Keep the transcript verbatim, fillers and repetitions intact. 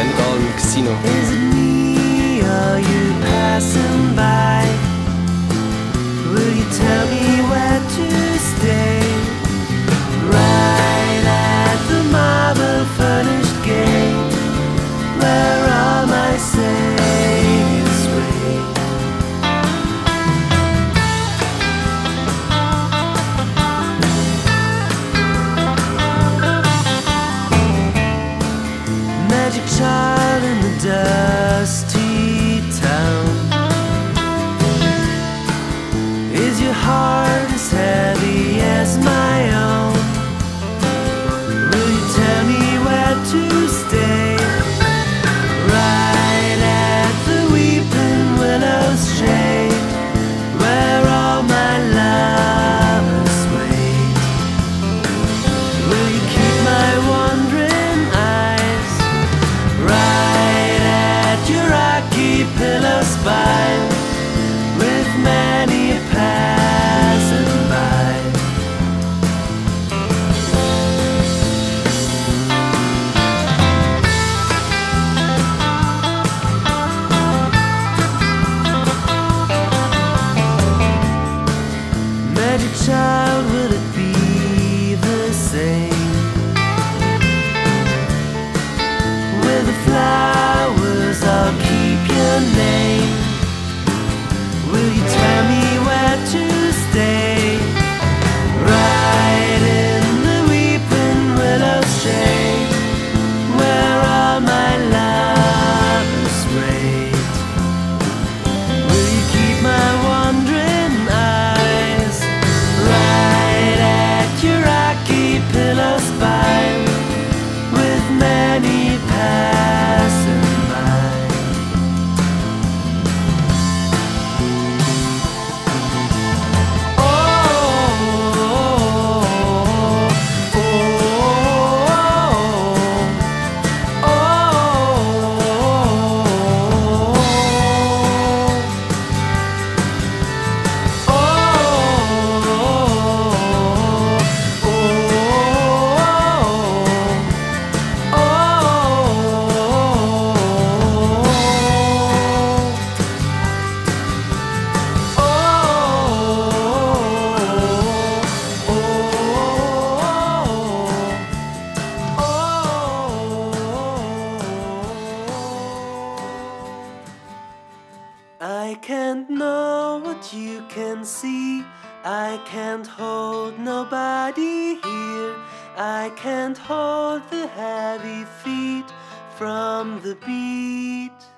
Spend it all in the casino. Is it me, are you passing by? Will you tell me where to stay? Right at the marble furnished gate, where are my sails wait? Magic child in the dusty town. Is your heart as heavy as my own? Will you tell me where to stay? Right at the weeping willow's shade, where all my lovers wait. Will you keep my wandering eyes right at your rocky pillow spine, with many passing by? Magic child, will it be the same? With the flowers I'll keep your name. Will you tell me where to stay? Right in the weeping willow shade, where all my lovers wait. Will you keep my wandering eyes right at your rocky pillow spine, with many passing by? I can't know what you can see. I can't hold nobody here. I can't hold the heavy feet from the beat.